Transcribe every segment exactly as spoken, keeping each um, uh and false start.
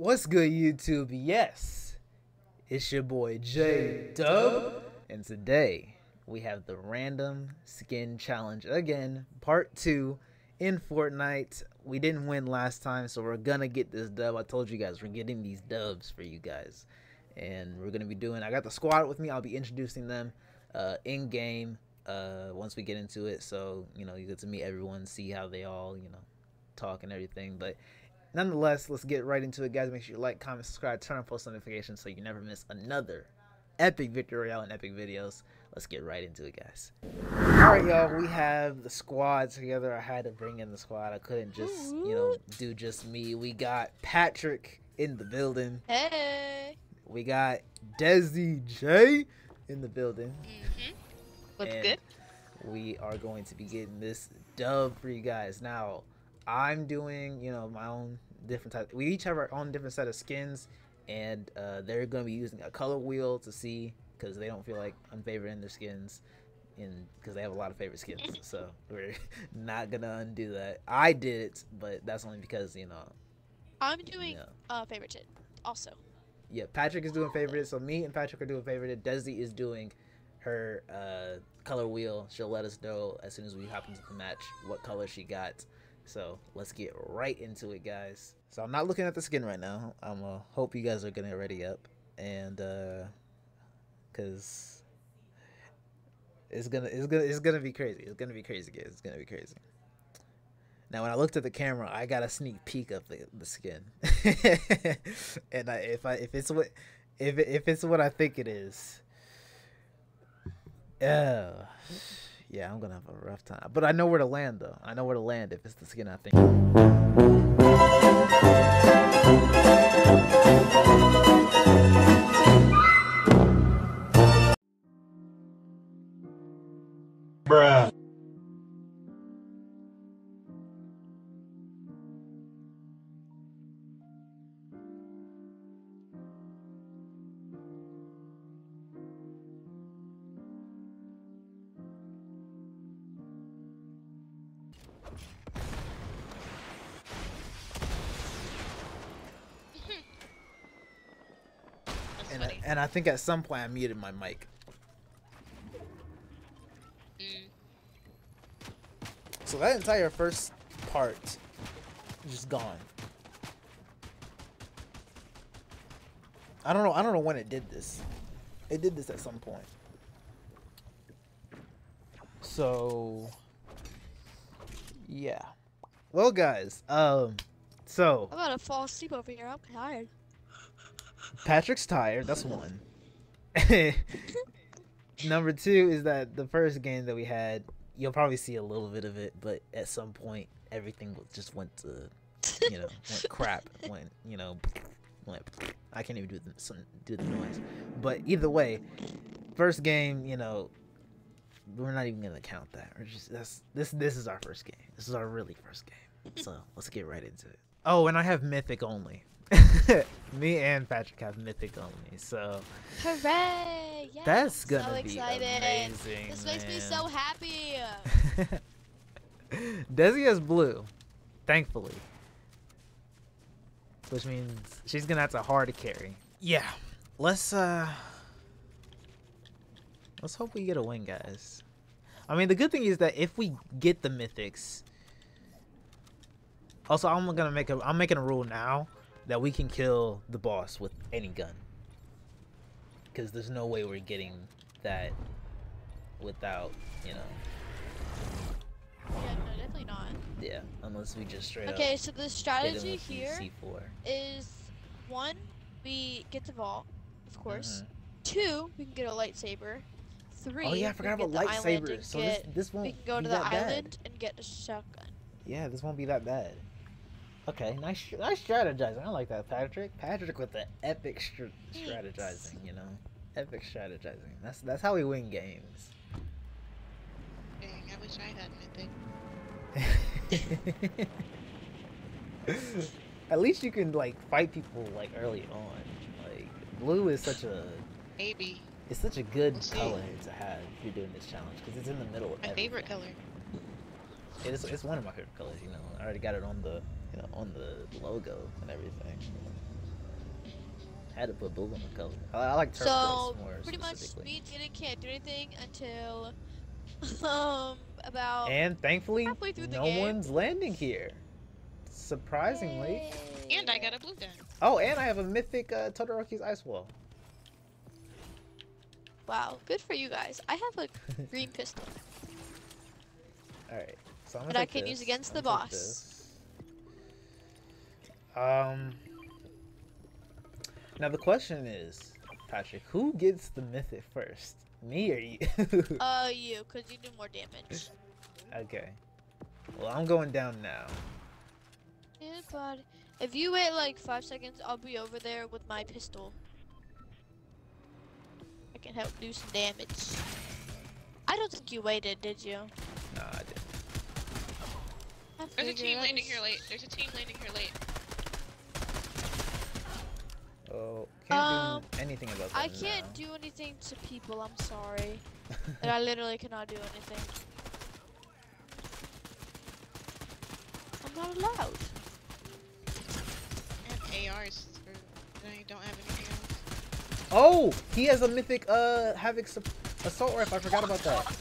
What's good, YouTube? Yes, it's your boy Jay Dub, and today we have the random skin challenge again, part two in Fortnite. We didn't win last time, so we're gonna get this dub. I told you guys we're getting these dubs for you guys, and we're gonna be doing. I got the squad with me. I'll be introducing them uh, in game uh, once we get into it. So you know, you get to meet everyone, see how they all you know talk and everything, but. Nonetheless, let's get right into it, guys. Make sure you like, comment, subscribe, turn on post notifications so you never miss another epic Victory Royale and epic videos. Let's get right into it, guys. All right, y'all, we have the squad together. I had to bring in the squad. I couldn't just, you know, do just me. We got Patrick in the building. Hey. We got Desi J in the building. Mm-hmm. What's and good? We are going to be getting this dub for you guys now. I'm doing, you know, my own different type. We each have our own different set of skins, and uh, they're going to be using a color wheel to see because they don't feel like I'm favoring their skins, and because they have a lot of favorite skins. So we're not gonna undo that. I did it, but that's only because you know. I'm doing you know. uh, favorite it also. Yeah, Patrick is doing favorite it. So me and Patrick are doing favorite it. Desi is doing her uh, color wheel. She'll let us know as soon as we hop into the match what color she got. So let's get right into it, guys. So I'm not looking at the skin right now. I'm uh, hope you guys are getting ready up, and uh, cause it's gonna it's gonna it's gonna be crazy. It's gonna be crazy, guys. It's gonna be crazy. Now, when I looked at the camera, I got a sneak peek of the, the skin, and I, if I if it's what if if it's what I think it is, oh. Yeah, I'm gonna have a rough time. But I know where to land though. I know where to land if it's the skin I think. Bruh. And I, and I think at some point I muted my mic. Mm. So that entire first part is just gone. I don't know. I don't know when it did this. It did this at some point. So yeah. Well, guys. Um. So. I'm about to fall asleep over here. I'm tired. Patrick's tired, that's one. Number two is that the first game that we had, you'll probably see a little bit of it, but at some point everything just went to, you know, went crap, went, you know, went, I can't even do the, do the noise. But either way, first game, you know, we're not even gonna count that. We're just that's this this is our first game. This is our really first game. So let's get right into it. Oh, and I have Mythic only. Me and Patrick have Mythic only, so hooray! Yeah, that's gonna so be amazing. This man. Makes me so happy. Desi has blue, thankfully, which means she's gonna have to hard carry. Yeah, let's uh, let's hope we get a win, guys. I mean, the good thing is that if we get the Mythics, also I'm gonna make a I'm making a rule now. That we can kill the boss with any gun, because there's no way we're getting that without, you know. Yeah, no, definitely not. Yeah, unless we just straight. Okay, up so the strategy here C four. Is one, we get the vault, of course. Uh-huh. Two, we can get a lightsaber. Three. Oh yeah, I forgot about lightsabers. So get, this, this won't we can go be to the island bad. And get a shotgun. Yeah, this won't be that bad. Okay, nice, nice strategizing. I like that, Patrick. Patrick with the epic str strategizing, you know, epic strategizing. That's that's how we win games. Dang, I wish I had anything. At least you can like fight people like early on. Like blue is such a maybe. It's such a good we'll color to have if you're doing this challenge because it's in the middle of my everything. Favorite color. It is. It's one of my favorite colors. You know, I already got it on the. You know, on the logo and everything. I had to put blue on the color. I, I like turquoise so, more. So pretty much we didn't can't do anything until um about. And thankfully, no game. one's landing here. Surprisingly. Yay. And I got a blue gun. Oh, and I have a mythic uh, Todoroki's ice wall. Wow, good for you guys. I have a green pistol. All right, so I'm gonna that I can this. use against I'm the boss. Um. Now the question is, Patrick, who gets the mythic first? Me or you? uh, you, cause you do more damage. Okay. Well, I'm going down now. Yeah, bud. If you wait like five seconds, I'll be over there with my pistol. I can help do some damage. I don't think you waited, did you? No, I didn't. I There's a team that's... landing here late. There's a team landing here late. Oh, can't um, do anything about that I can't now. do anything to people, I'm sorry. And I literally cannot do anything. I'm not allowed. I have A Rs, and I don't have anything else. Oh! He has a mythic uh, Havoc Assault Rifle, I forgot about that.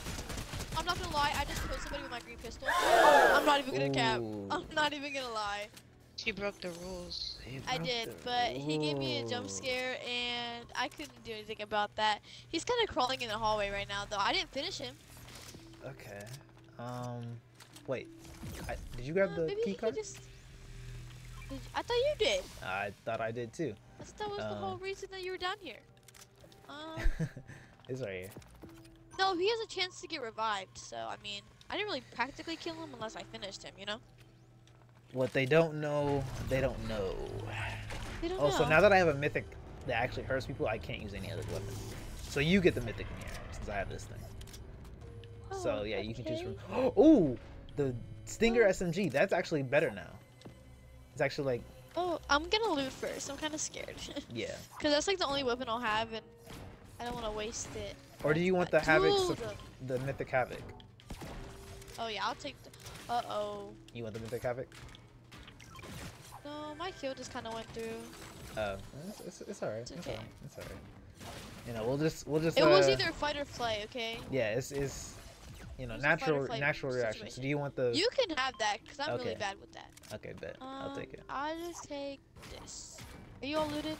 I'm not gonna lie, I just killed somebody with my green pistol. I'm not even gonna Ooh. cap. I'm not even gonna lie. She broke the rules. Broke I did, but rules. he gave me a jump scare and I couldn't do anything about that. He's kind of crawling in the hallway right now, though. I didn't finish him. Okay. Um, wait. I, did you grab uh, the key card? Just... Did, I thought you did. I thought I did too. I thought that was um, the whole reason that you were down here. Um, it's right here. No, he has a chance to get revived, so I mean, I didn't really practically kill him unless I finished him, you know? What they don't know, they don't know. They don't oh, know. So now that I have a mythic that actually hurts people, I can't use any other weapon. So you get the mythic in here, since I have this thing. Oh, so yeah, okay. you can choose from. Oh, the Stinger oh. S M G. That's actually better now. It's actually like. Oh, I'm gonna loot first. I'm kind of scared. Yeah. Because that's like the only weapon I'll have, and I don't want to waste it. Or do you want the Havoc, so the mythic Havoc? Oh yeah, I'll take the. Uh oh. You want the mythic Havoc? No, my kill just kind of went through. Oh, it's, it's, it's alright. It's, it's okay. All right. It's alright. You know, we'll just we'll just. It uh, was either fight or flight, okay? Yeah, it's it's, you know, natural natural reaction. So do you want the? You can have that, cause I'm okay. really bad with that. Okay, bet. Um, I'll take it. I'll just take this. Are you all looted?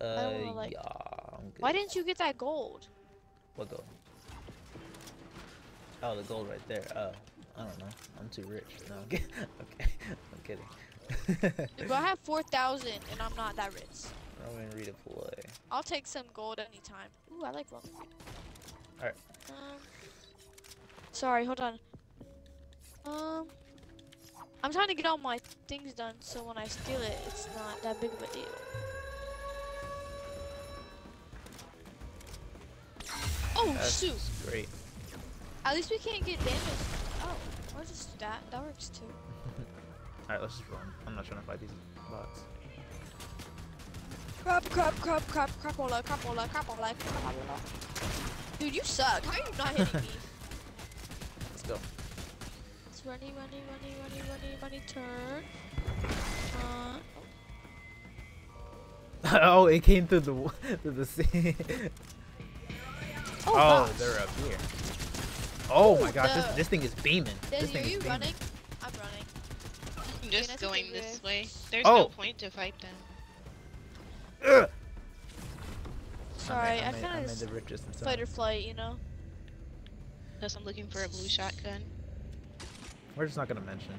Uh, I don't wanna, like... yeah, I'm good. Why didn't you get that gold? What gold? Oh, the gold right there. Oh, I don't know. I'm too rich. No, I'm kidding. Okay, I'm kidding. Dude, but I have four thousand and I'm not that rich. I'm gonna redeploy. I'll take some gold anytime. Ooh, I like gold. Alright. Um, sorry, hold on. Um, I'm trying to get all my things done so when I steal it, it's not that big of a deal. Oh, That's shoot! Great. At least we can't get damaged. Oh, or just that. That works too. Alright, let's just run. I'm not trying to fight these bots. Crap, crap, crap, crap, crapola, crapola, crapola, crapola. Dude, you suck. How are you not hitting me? Let's go. It's runny, runny, runny, runny, runny, runny, turn. Uh, oh. oh, it came through the through the sea. oh, oh they're up here. Oh Ooh, my gosh, this, this thing is beaming. Desi, this thing are you is beaming. running? I'm running. Just going this way. There's oh. no point to fight them. Ugh. Sorry, I, I kind of fight or flight, you know. Plus, I'm looking for a blue shotgun. We're just not gonna mention.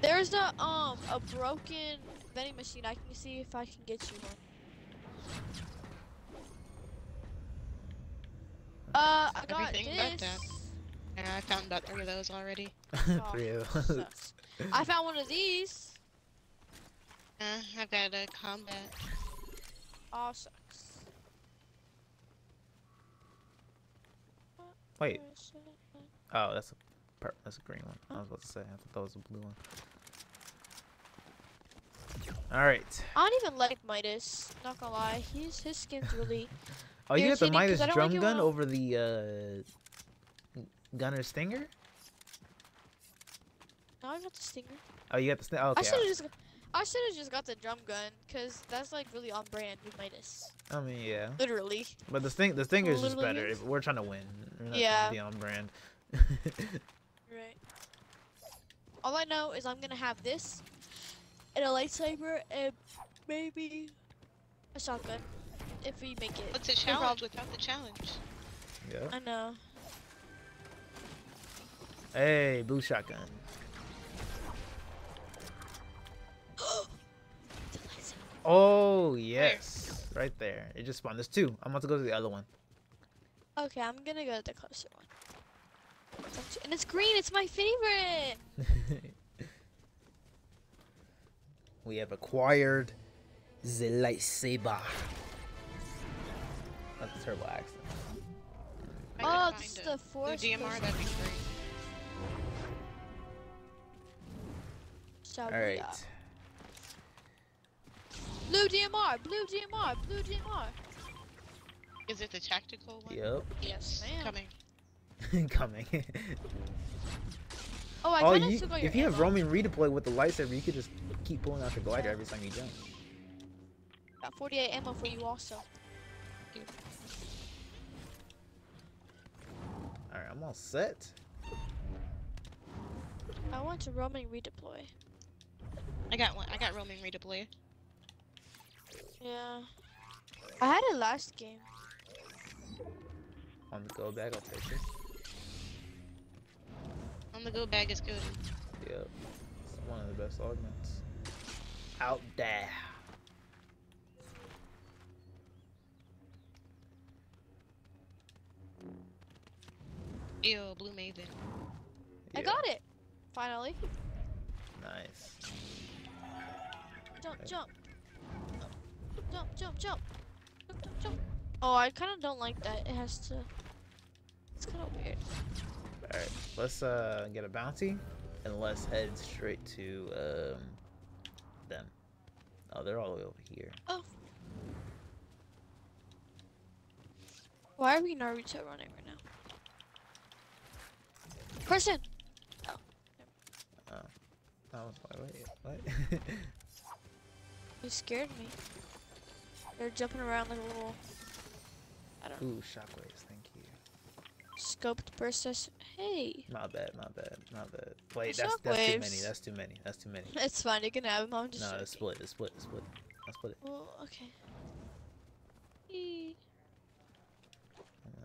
There's a um a broken vending machine. I can see if I can get you one. Uh, I got Everything this. And I found about three of those already. three of those. Sucks. I found one of these. Uh, I've got a combat. Oh, sucks. Wait. Oh, that's a purple. That's a green one. I was about to say. I thought that was a blue one. All right. I don't even like Midas. Not gonna lie, he's his skin's really. oh, you got the Midas drum gun wanna... over the uh, Gunner Stinger. No, I got the Stinger. Oh, you got the Stinger? Oh, okay. I should have just, I should have just got the drum gun, cause that's like really on brand with Midas. I mean, yeah. Literally. But the thing, the thing is just better. If we're trying to win. We're not yeah. Trying to be on brand. Right. All I know is I'm gonna have this, and a lightsaber, and maybe a shotgun, if we make it. What's a challenge without the challenge? Yeah. I know. Hey, blue shotgun. Oh yes, where? Right there. It just spawned. There's two. I'm about to go to the other one. Okay, I'm gonna go to the closer one. And it's green. It's my favorite. We have acquired the lightsaber. That's a terrible accent. Oh, it's the force. The D M R. That'd be great. All right. Up. Blue D M R, blue D M R, blue D M R. Is it the tactical one? Yep. Yes, I am. Coming. Coming. Oh, I oh, kind of If you ammo. have roaming redeploy with the lightsaber, you could just keep pulling out your glider every time you jump. Got forty-eight ammo for you also. Alright, I'm all set. I want to roaming redeploy. I got one. I got roaming redeploy. Yeah, I had it last game. On the go bag, I'll take it. On the go bag is good. Yep, it's one of the best augments out there. Ew, blue maven. Yeah. I got it finally. Nice. Jump, okay. jump. Jump, jump, jump, jump, jump, jump. Oh, I kind of don't like that. It has to. It's kind of weird. All right, let's uh get a bounty, and let's head straight to um them. Oh, they're all the way over here. Oh. Why are we Naruto running right now? Person. Oh. Oh. Oh. Wait. What? You scared me. They're jumping around like a little. I don't know. Ooh, shockwaves, thank you. Scoped process. Hey. My bad, my bad, my bad. Wait, that's, that's too many. That's too many. That's too many. It's fine. You can have them. I'm just. No, it's split. It's split. It's split. I'll split it. Well, okay. E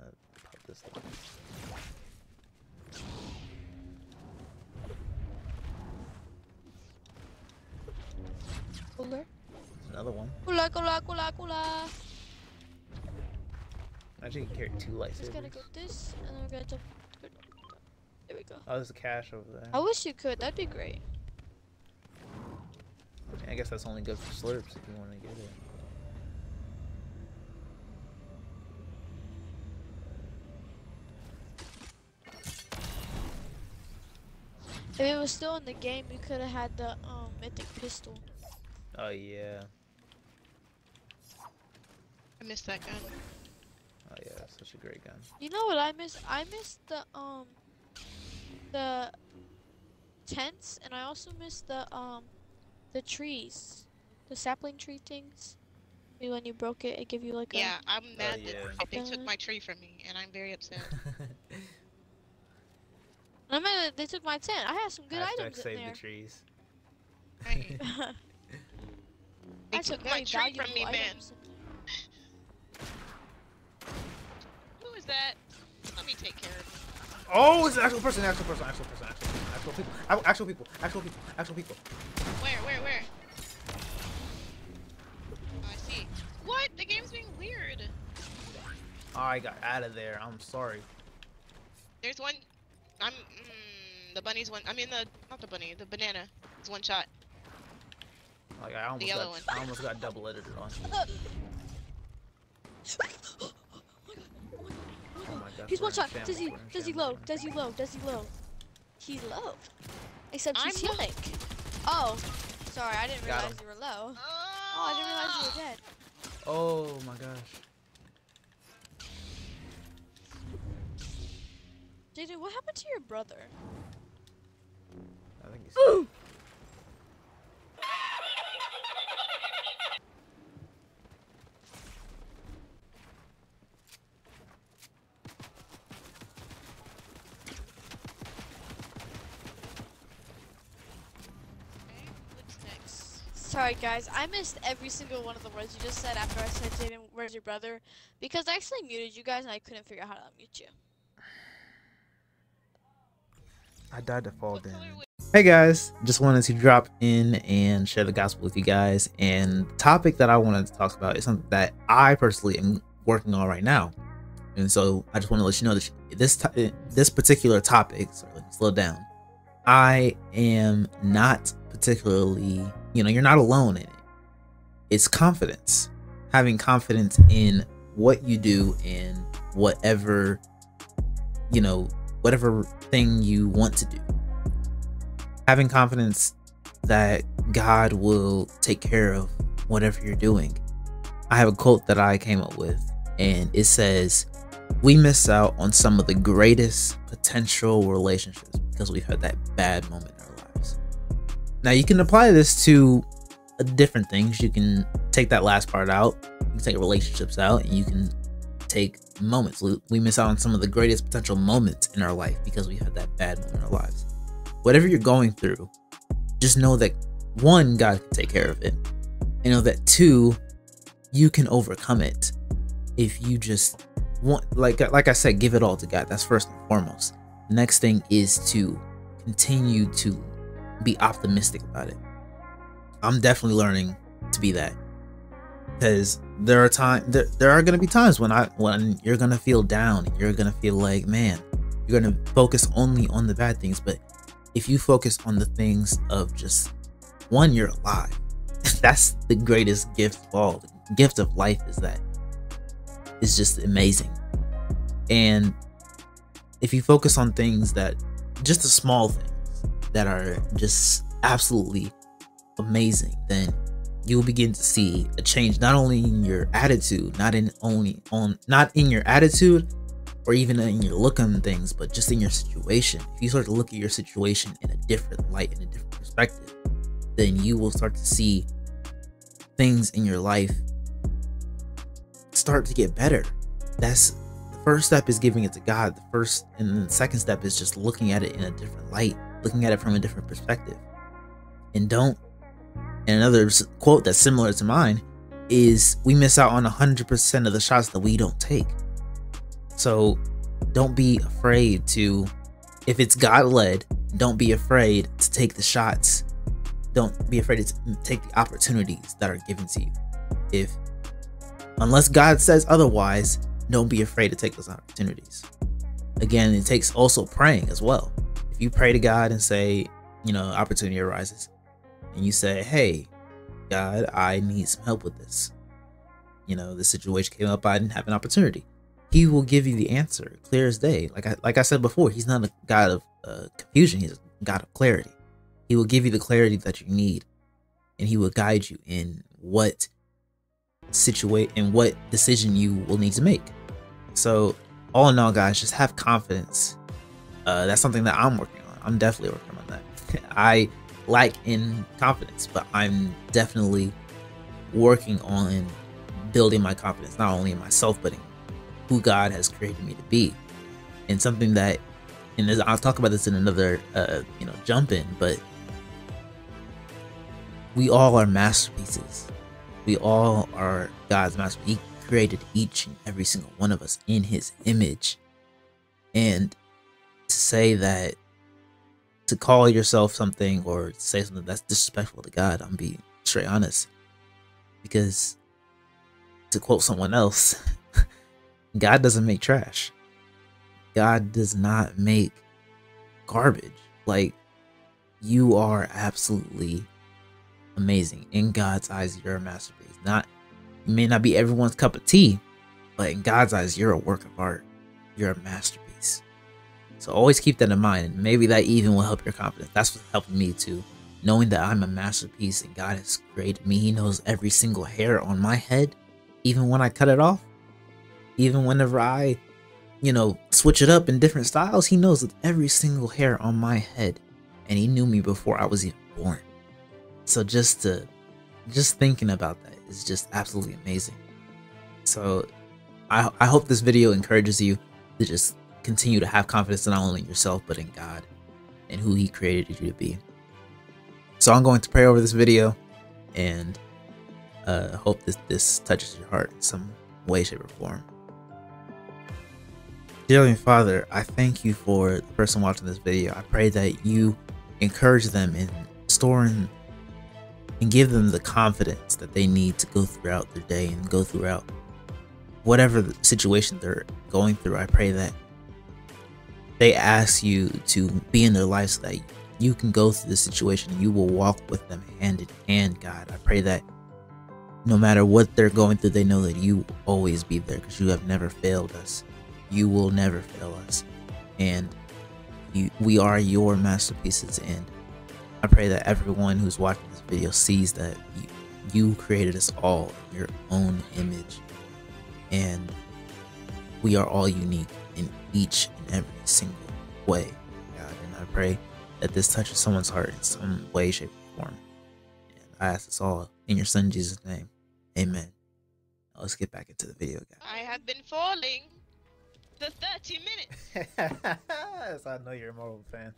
I'm gonna pop this down. Cooler. Another one. Kula, kula, kula, kula. Actually, you can carry two lightsabers. Just gotta go this, and then we're gonna jump. There we go. Oh, there's a cache over there. I wish you could. That'd be great. I guess that's only good for slurps if you want to get it. If it was still in the game, you could have had the um mythic pistol. Oh yeah. I missed that gun. Oh yeah, that's such a great gun. You know what I miss? I missed the um the tents, and I also missed the um the trees, the sapling tree things. Maybe when you broke it, it gave you like a yeah. I'm mad oh, that yeah. they took my tree from me, and I'm very upset. I'm mad that they took my tent. I had some good Hashtag items in there. Save the trees. Right. They I took my tree from me, man. Who is that? Let me take care of him. Oh, it's an actual person, actual person, actual person, actual person, actual people, actual people, actual people, actual people. Where, where, where? Oh, I see. What? The game's being weird. I got out of there. I'm sorry. There's one. I'm. Mm, the bunny's one. I mean, the not the bunny. The banana is one shot. Like I almost, got, I almost got double edited on. Oh my god. He's one shot. Desi, Desi low, Desi low, Desi low. He's low. Except he's healing. Oh, sorry, I didn't realize you were low. Oh, I didn't realize you were dead. Oh my gosh. J J, what happened to your brother? I think he's. Ooh. sorry guys, I missed every single one of the words you just said after I said Jaden, where's your brother? Because I actually muted you guys and I couldn't figure out how to unmute you. I died to fall down. Hey guys, just wanted to drop in and share the gospel with you guys, and the topic that I wanted to talk about is something that I personally am working on right now. And so I just want to let you know that this this particular topic, so let me slow down, I am not particularly, you know, you're not alone in it. It's confidence, having confidence in what you do and whatever, you know, whatever thing you want to do. Having confidence that God will take care of whatever you're doing. I have a quote that I came up with, and it says, we miss out on some of the greatest potential relationships because we've had that bad moment in our lives. Now you can apply this to different things. You can take that last part out, you can take relationships out, and you can take moments. We miss out on some of the greatest potential moments in our life because we had that bad moment in our lives. Whatever you're going through, just know that one, God can take care of it, and know that two, you can overcome it if you just want, like like I said, give it all to God. That's first and foremost. The next thing is to continue to be optimistic about it. I'm definitely learning to be that, because there are times there, there are going to be times when I when you're going to feel down, and you're going to feel like, man, you're going to focus only on the bad things. But if you focus on the things of just one, you're alive. That's the greatest gift of all. The gift of life is that it's just amazing. And if you focus on things that, just the small things that are just absolutely amazing, then you will begin to see a change, not only in your attitude, not in only on, not in your attitude, or even in your look on things, but just in your situation. If you start to look at your situation in a different light, in a different perspective, then you will start to see things in your life start to get better. That's the first step, is giving it to God. The first, and then the second step is just looking at it in a different light, looking at it from a different perspective. And don't, and another quote that's similar to mine is, we miss out on one hundred percent of the shots that we don't take. So don't be afraid to, if it's God-led, don't be afraid to take the shots. Don't be afraid to take the opportunities that are given to you. If, unless God says otherwise, don't be afraid to take those opportunities. Again, it takes also praying as well. If you pray to God and say, you know, opportunity arises, and you say, hey, God, I need some help with this. You know, this situation came up, I didn't have an opportunity. He will give you the answer, clear as day. Like I, like I said before, he's not a God of uh, confusion. He's a God of clarity. He will give you the clarity that you need, and he will guide you in what situate and what decision you will need to make. So all in all, guys, just have confidence. Uh, that's something that I'm working on. I'm definitely working on that. I lack in confidence, but I'm definitely working on building my confidence, not only in myself, but in who God has created me to be. And something that, and I'll talk about this in another uh you know jump in, but we all are masterpieces. We all are God's masterpiece. He created each and every single one of us in his image. And to say that, to call yourself something or say something that's disrespectful to God, I'm being straight honest, because to quote someone else, God doesn't make trash. God does not make garbage. Like, you are absolutely amazing. In God's eyes, you're a masterpiece. Not, you may not be everyone's cup of tea, but in God's eyes, you're a work of art. You're a masterpiece. So always keep that in mind. And maybe that even will help your confidence. That's what's helping me too. Knowing that I'm a masterpiece and God has created me. He knows every single hair on my head, even when I cut it off. Even whenever I, you know, switch it up in different styles, he knows every single hair on my head. And he knew me before I was even born. So just to, just thinking about that is just absolutely amazing. So I, I hope this video encourages you to just continue to have confidence not only in yourself, but in God and who he created you to be. So I'm going to pray over this video, and uh, hope that this touches your heart in some way, shape, or form. Dear Heavenly Father, I thank you for the person watching this video. I pray that you encourage them in storing and give them the confidence that they need to go throughout their day and go throughout whatever the situation they're going through. I pray that they ask you to be in their life so that you can go through this situation and you will walk with them hand in hand, God. I pray that no matter what they're going through, they know that you will always be there because you have never failed us. You will never fail us. And you, we are your masterpieces. And I pray that everyone who's watching this video sees that you, you created us all in your own image. And we are all unique in each and every single way, God. And I pray that this touches someone's heart in some way, shape, or form. And I ask this all in your son Jesus' name. Amen. Now let's get back into the video, guys. I have been falling for thirty minutes. Yes, I know you're a Marvel fan.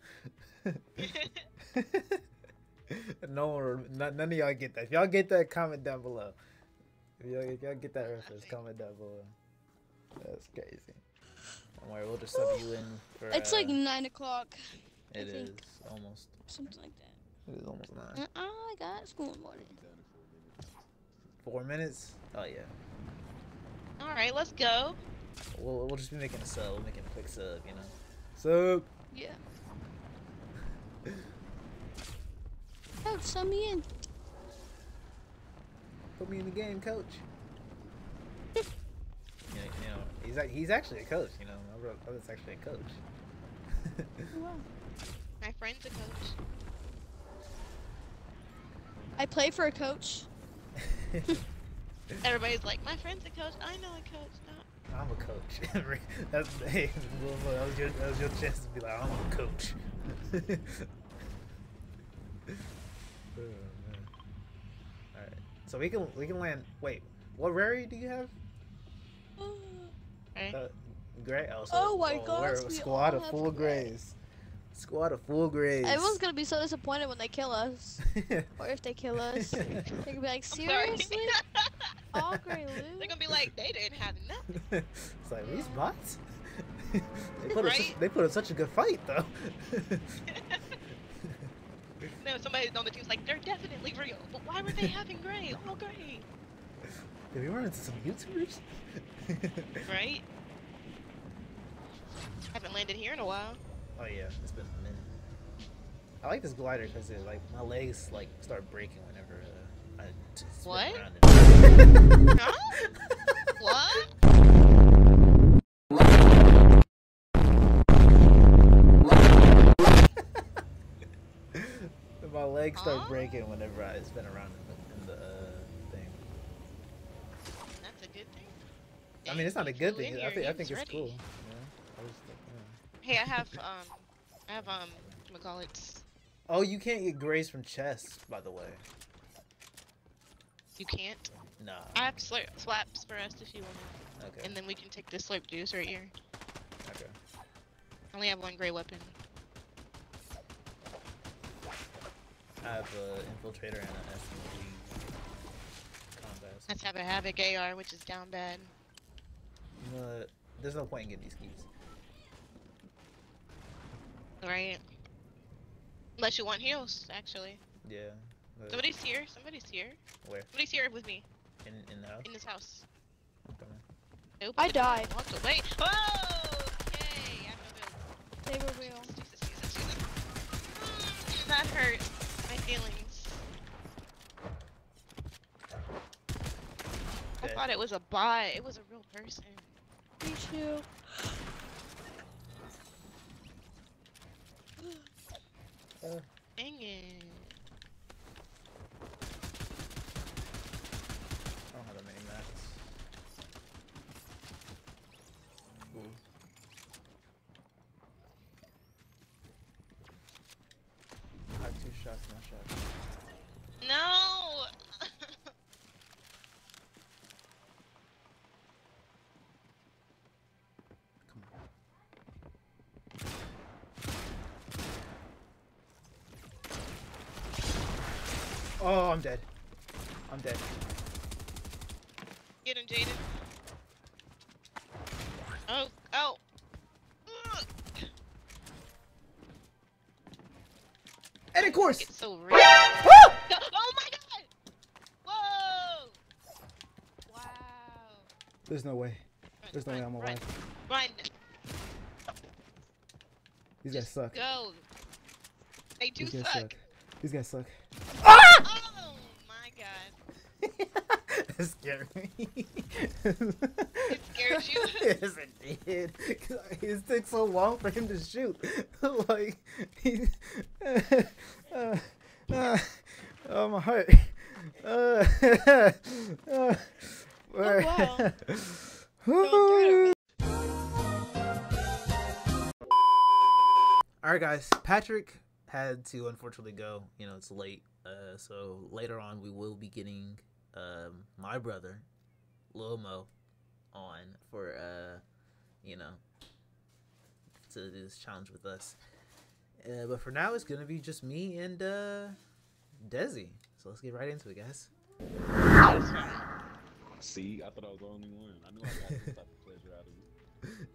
No one, none of y'all get that. If y'all get that, comment down below. If y'all, if y'all get that reference, comment down below. That's crazy. Don't worry, we'll just sub you in for, it's uh, like nine o'clock. It is almost. Something like that. It is almost nine. Oh, I got school in the morning. Four minutes? Oh, yeah. Alright, let's go. We'll, we'll just be making a sub. We'll make a quick sub, you know. Sub! Yeah. Coach, sub me in. Put me in the game, coach. Yeah, you know, he's, like, he's actually a coach, you know. My brother's actually a coach. Wow. My friend's a coach. I play for a coach. Everybody's like, my friend's a coach. I know a coach. No. I'm a coach. That's, hey, that was your, that was your chance to be like, I'm a coach. Oh, all right, so we can we can land. Wait, what rarity do you have? Uh, okay. uh, Gray. Oh, so, oh my oh, gosh, we squad all of full grays. Squad of full grays. Everyone's gonna be so disappointed when they kill us, or if they kill us, they're gonna be like, seriously? All gray loot? They're gonna be like, they didn't have nothing. It's like, these bots. they, put right? up such, they put up such a good fight, though. No, somebody's on the team's like, they're definitely real, but why were they having gray? All gray. Did we run into some YouTubers? Right. Haven't landed here in a while. Oh yeah, it's been a minute. I like this glider because it like my legs like start breaking whenever uh, I just what? Around it. Huh? What? My legs start huh? breaking whenever I spin around in the, in the uh, thing. That's a good thing. I mean, it's not a good thing. I think I think it's ready. Cool. Hey, I have, um, I have, um, McCallits. Oh, you can't get grays from chests, by the way. You can't? No. I have slurp slaps for us if you want. Okay. And then we can take this slurp juice right here. Okay. I only have one gray weapon. I have an infiltrator and an S M G combat. Let's have a Havoc A R, which is down bad. You know, there's no point in getting these keys. Right. Unless you want heals, actually. Yeah. But... Somebody's here. Somebody's here. Where? Somebody's here with me. In in the house. In this house. Okay. Nope. I died. Walked away. Oh! Okay. I have no build. They were real. Jesus, Jesus, Jesus. Mm, that hurt my feelings. Okay. I thought it was a bot. It was a real person. Me too. Uh, Dang it. I don't have that many mats. Cool. I have two shots, no shots. No! Oh, I'm dead. I'm dead. Get him, Jaden. Oh, oh. And of course. It's so real. Oh my God! Whoa! Wow. There's no way. There's no way I'm alive. Run. These guys suck. Go. They do suck. suck. These guys suck. Ah! Oh my God. That scared me. It scared you? Yes, it did. It took so long for him to shoot. Like, he, uh, uh, uh, oh my heart. Uh, uh, uh, oh, wow. All right, guys. Patrick had to unfortunately go. You know, it's late. Uh, so later on, we will be getting um, my brother, Lil Mo, on for uh, you know, to do this challenge with us. Uh, but for now, it's gonna be just me and uh, Desi. So let's get right into it, guys. See, I thought I was the only one. I knew I got this type of pleasure out of you.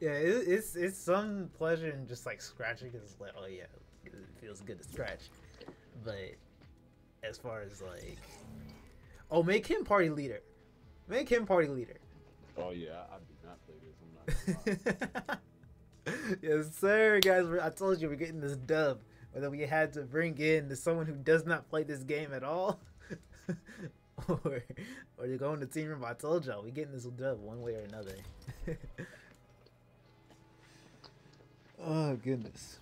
Yeah, it, it's it's some pleasure in just like scratching, because it's like, oh yeah, it feels good to scratch. But as far as like, oh, make him party leader, make him party leader. Oh yeah, I, I did not play this. I'm not gonna lie. Yes sir, guys. I told you we're getting this dub, or that we had to bring in to someone who does not play this game at all, or or to go in the team room. I told y'all we're getting this dub one way or another. Oh goodness!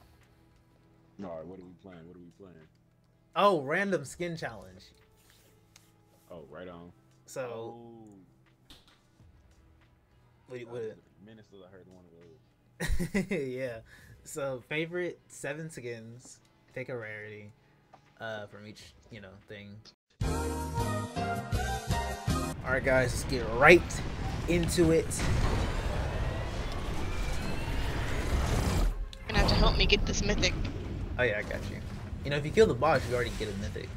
All right, what are we playing? What are we playing? Oh, random skin challenge. Oh, right on. So, oh. wait, what? Minutes till I heard one of those. Yeah. So, favorite seven skins. Pick a rarity uh, from each, you know, thing. All right, guys, let's get right into it. Help me get this mythic. Oh yeah, I got you. You know, if you kill the boss, you already get a mythic.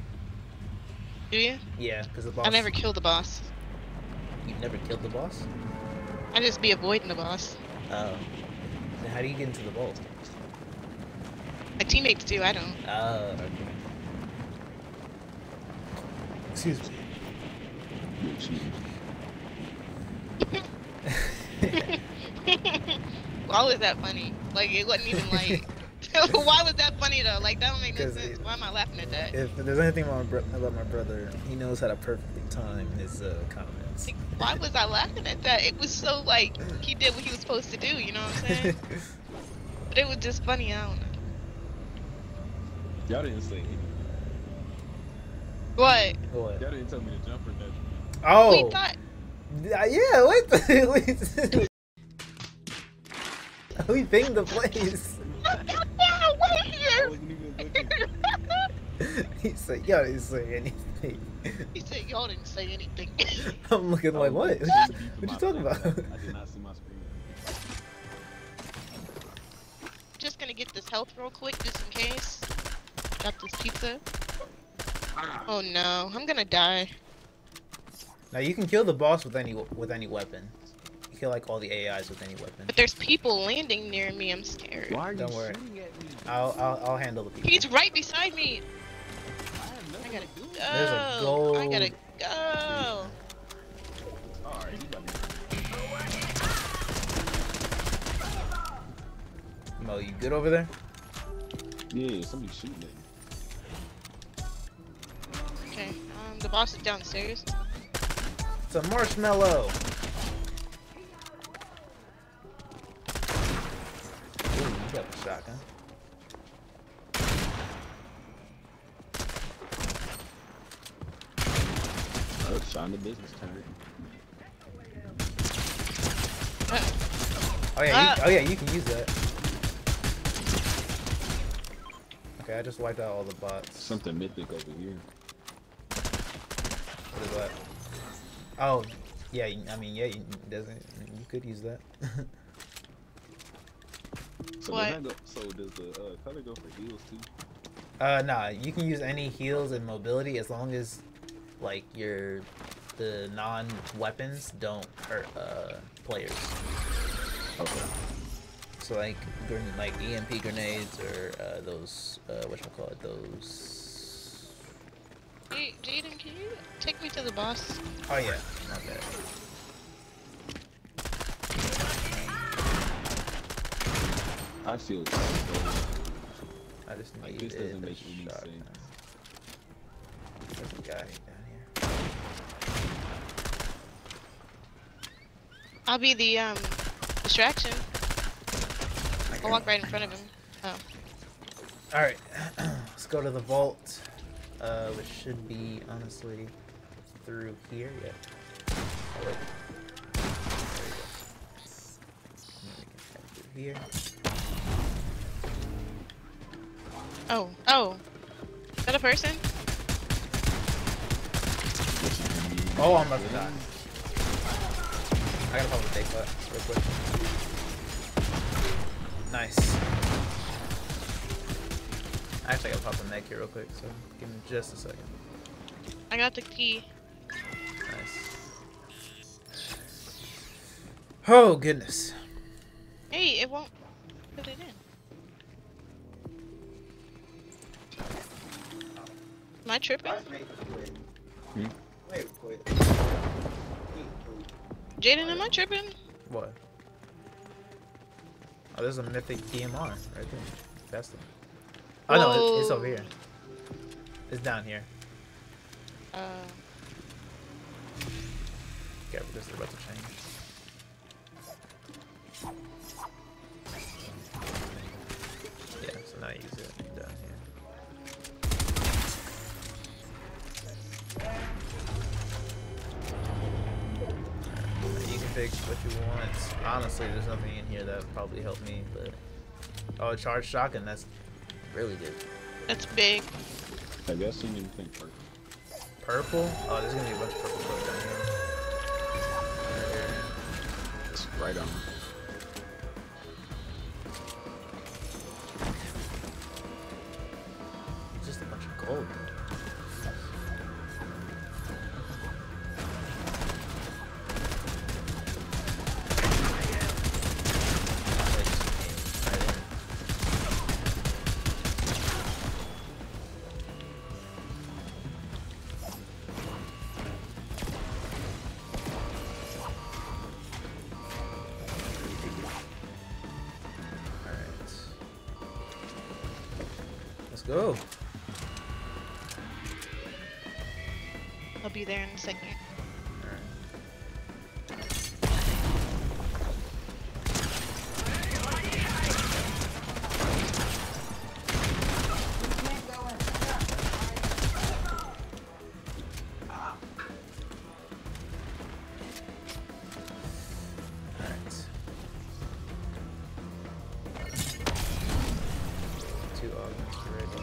Do you? Yeah, because the boss. I never killed the boss. You've never killed the boss? I just be avoiding the boss. Oh. Then how do you get into the vault? My teammates do. I don't. Oh. Okay. Excuse me. Why was that funny? Like, it wasn't even like. Why was that funny though? Like, that don't make no sense. Why am I laughing at that? If there's anything about my, bro about my brother, he knows how to perfectly time his uh, comments. Like, why was I laughing at that? It was so like he did what he was supposed to do. You know what I'm saying? But it was just funny. I don't know. Y'all didn't say anything. What? What? Y'all didn't tell me to jump or nothing. Oh. We thought. Uh, yeah. What? The We pinged the place. He said, y'all didn't say anything. He said, y'all didn't say anything. I'm looking like, what? What you talking about? I did not see my screen. Just gonna get this health real quick, just in case. Got this pizza. Oh no, I'm gonna die. Now you can kill the boss with any with any weapon. Like all the A Is with any weapon. But there's people landing near me. I'm scared. Why are Don't you worry. Shooting at me? I'll, I'll I'll handle the people. He's right beside me. I, I gotta go. There's a gold. I gotta go. Mo, you good over there? Yeah, somebody's shooting at me. Okay. Um, the boss is downstairs. It's a marshmallow. Shotgun. Oh, shine the business turn. Oh yeah, you, oh yeah, you can use that. Okay, I just wiped out all the bots. Something mythic over here. What is that? Oh, yeah. I mean, yeah, you, doesn't you could use that. So, what? Go, so does the uh, color go for heals too? Uh, nah, you can use any heals and mobility as long as like your the non-weapons don't hurt uh, players. Okay. So like like E M P grenades or uh, those uh, whatchamacallit, those. Hey, Jaden, can you take me to the boss? Oh yeah. Okay. I feel so I just need like, this doesn't make any sense. Now. There's a guy down here. I'll be the um distraction. I'll walk right in front of him. Oh. Alright. Let's go to the vault. Uh which should be honestly through here. Yeah. All right. There we go. Through here. Oh, oh. Is that a person? Oh, I'm about to die. I gotta probably take that real quick. Nice. Actually, I gotta pop a mech here real quick, so give me just a second. I got the key. Nice. Oh, goodness. Hey, it won't put it in. Am I tripping? Hmm? Jaden, am I tripping? What? Oh, there's a mythic D M R right there. That's the. Oh no, it, it's over here. It's down here. Uh. Yeah, because they're about to change. Yeah, so now you use it down here. Fix what you want. Honestly, there's nothing in here that would probably help me, but oh, a charged shotgun, that's really good. That's big. Have y'all seen anything purple? Purple? Oh, there's gonna be a bunch of purple stuff down here. It's right on. It's just a bunch of gold. Go. I'll be there in a second. All right. All right. Two augments ready.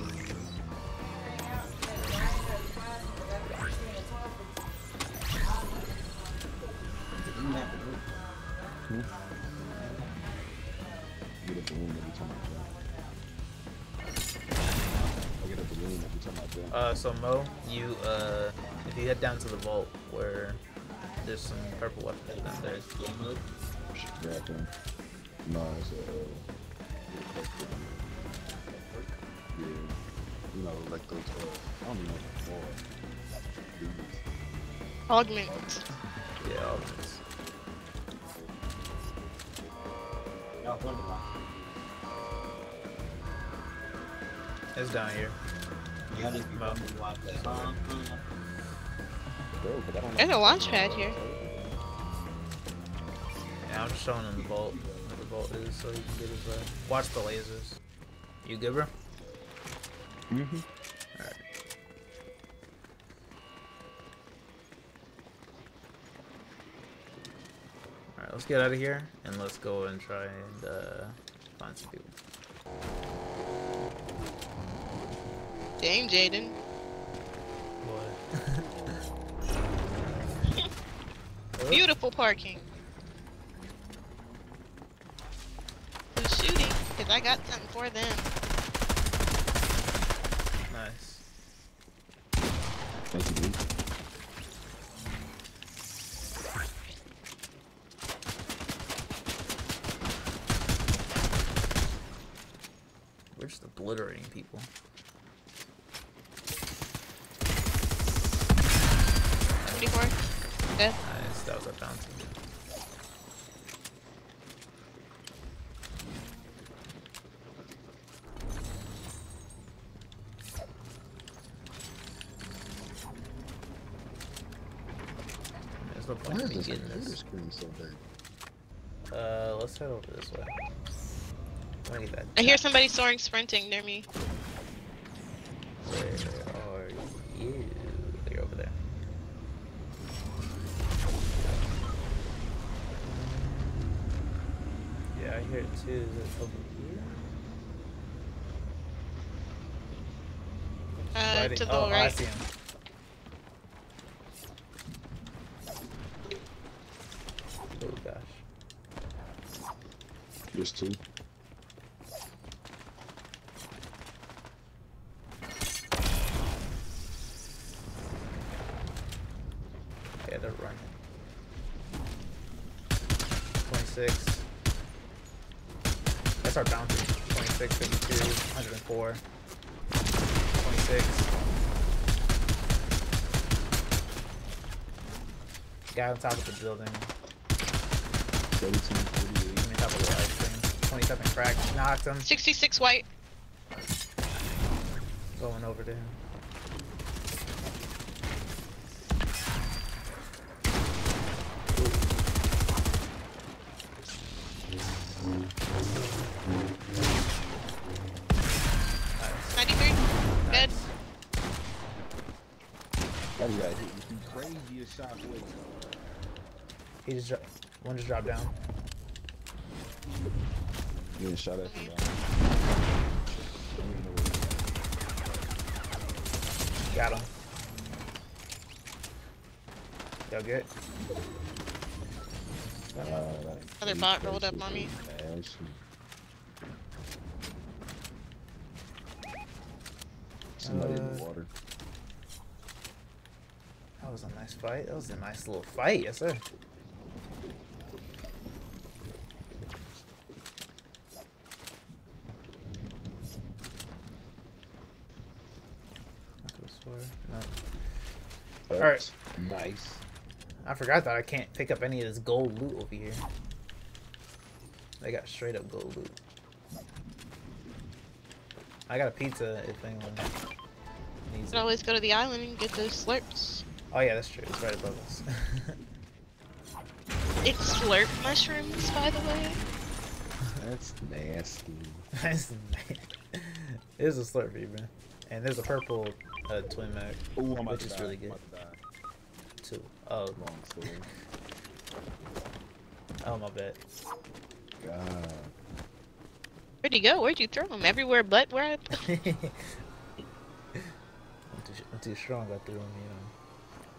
Uh, so Mo, you uh, if you head down to the vault where there's some purple weapons down there, no, it's yeah, you know, like those. I don't even know what augments. Yeah, augments. It's down here. Yeah, there's a launch pad here. Yeah, I'm just showing him the vault, where the vault is, so you can get his. Uh, watch the lasers. You good, bro? Mm-hmm. All right. All right, let's get out of here and let's go and try and uh, find some people. Dang, Jaden. What? Beautiful parking. Who's shooting? Cause I got something for them. Nice. Thank you, dude. obliterating people. seventy-four. Good. Nice. That was up down to me. Why is this computer screen so big? Uh, let's head over this way. I need that. I hear somebody soaring, sprinting near me. Where are you? They're over there. Yeah, I hear it too. Is it over here? Uh, to the oh, right. I see him. There's two. Yeah, they're running. twenty-six. That's our bounty. twenty-six, fifty-two, one oh four. twenty-six. Guy on top of the building. seventeen, forty-eight. On top of the ice cream. twenty-seven crack, knocked him. sixty-six white. Going over to him. Nice. ninety-three. Dead. That guy hit the craziest shot. He just dropped. One just dropped down. Getting shot at from down. Got him. Y'all good? Uh, Another bot rolled up on me. Somebody uh, in the water. That was a nice fight. That was a nice little fight, yes sir. No. Alright. Nice. I forgot that I can't pick up any of this gold loot over here. They got straight up gold loot. I got a pizza if anyone needs it. You can always go to the island and get those slurps. Oh yeah, that's true. It's right above us. It's slurp mushrooms, by the way. That's nasty. That's nasty. There's a slurpee, man. And there's a purple uh, twin mag, Ooh, I'm which is die. really good. Two. Oh, long story. Oh my bad. God. Where'd you go? Where'd you throw him? Everywhere but where I threw him. I'm, too, I'm too strong. I threw him.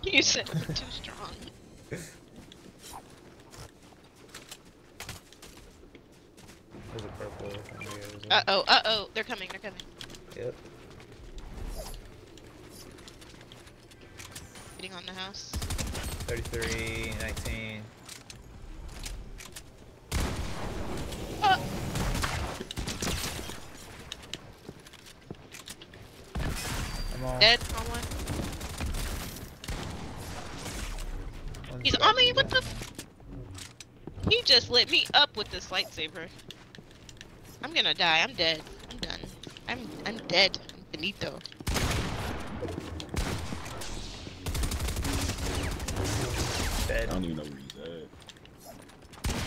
You know. You said I'm too strong. There's a purple. There, uh oh. Uh oh. They're coming. They're coming. Yep. Getting on the house. thirty-three, nineteen. Oh. I'm on. Dead on one. One's He's on me. What the? He just lit me up with this lightsaber. I'm gonna die. I'm dead. I'm done. I'm I'm dead. I'm Benito. Dead. I don't even know where he's at.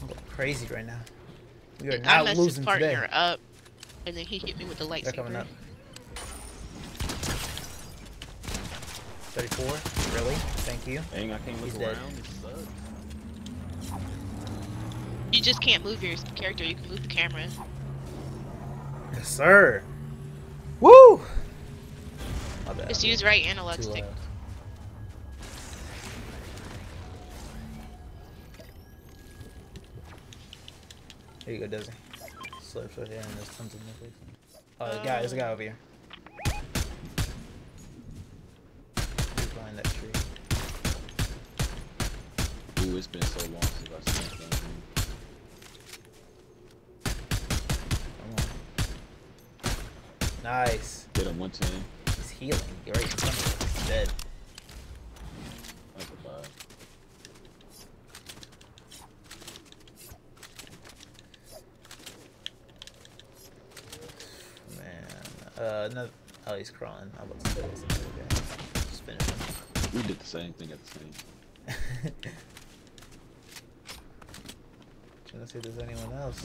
I'm going crazy right now. We are not I losing his partner today. Up, and then he hit me with the lightsaber. They're coming up. thirty-four. Really? Thank you. Dang, I can't look around. You just can't move your character, you can move the camera. Yes, sir. Woo! Just use right analog stick. Here you go, Desi. Slips right here and there's tons of nipples. Oh, there's a guy, there's a guy over here. He's behind that tree. Ooh, it's been so long since I've seen that. Nice. Get him one time. He's healing. You're right in front of him. He's dead. That's a bot. Man. Uh, another. Oh, he's crawling. I'm about to say this. Just finish him. We did the same thing at the same. Trying to see if there's anyone else.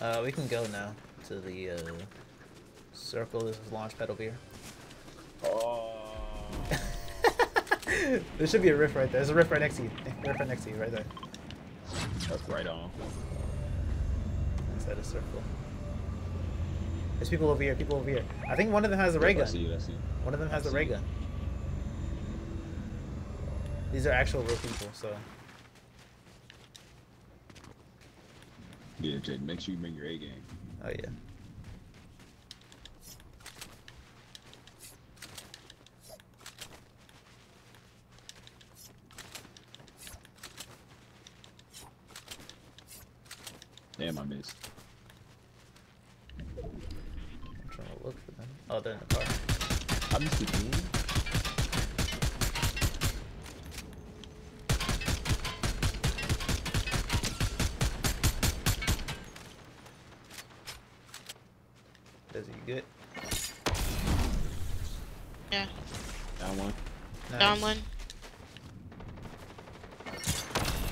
Uh, we can go now to the uh, circle. This is launch pad over here. Oh. There should be a riff right there. There's a riff right next to you. A riff right next to you, right there. That's right on. Inside a circle. There's people over here. People over here. I think one of them has a ray gun. I see you, I see you. One of them has a ray gun. These are actual real people, so. Yeah, Jay, make sure you bring your A game. Oh, yeah. Damn, I missed. I'm trying to look for them. Oh, they're in the car. I missed the game. Does he good? Yeah. Down one. Nice. Down one.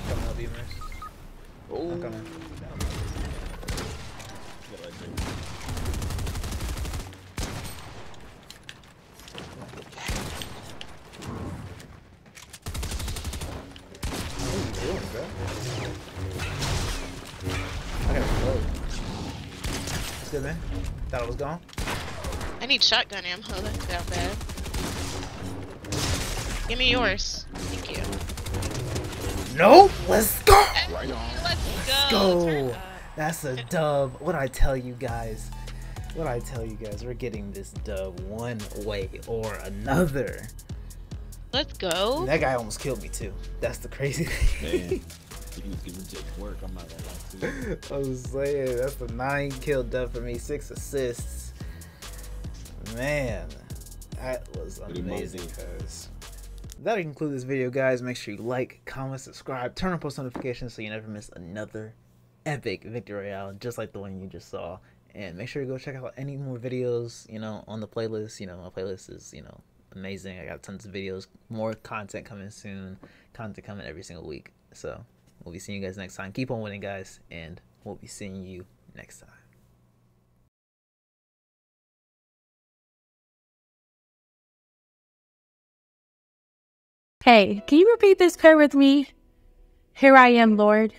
Come on, Beamers. Oh. I'm coming. Down one. What are you doing, bro? I gotta reload. That's good, man. Thought it was gone. I need shotgun ammo, that's not bad. Give me yours. Thank you. Nope! Let's go! Right on. Let's go! Let's go. That's a dub. What'd I tell you guys? What'd I tell you guys? We're getting this dub one way or another. Let's go. And that guy almost killed me too. That's the crazy thing. Man. He was giving Jake work, I'm not gonna lie to you. I was saying, that's the nine kill dub for me, six assists. Man, that was amazing, guys. That'll conclude this video, guys. Make sure you like, comment, subscribe, turn on post notifications so you never miss another epic Victory Royale, just like the one you just saw. And make sure you go check out any more videos, you know, on the playlist. You know, my playlist is, you know, amazing. I got tons of videos, more content coming soon, content coming every single week. So we'll be seeing you guys next time. Keep on winning, guys, and we'll be seeing you next time. Hey, can you repeat this prayer with me? Here I am, Lord.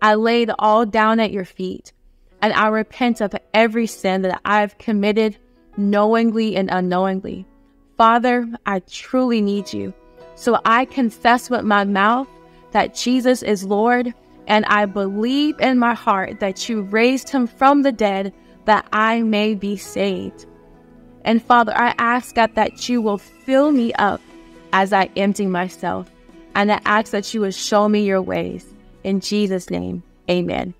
I lay it all down at your feet, and I repent of every sin that I've committed knowingly and unknowingly. Father, I truly need you, so I confess with my mouth that Jesus is Lord, and I believe in my heart that you raised him from the dead, that I may be saved. And Father, I ask God that you will fill me up as I empty myself, and I ask that you will show me your ways. In Jesus' name, amen.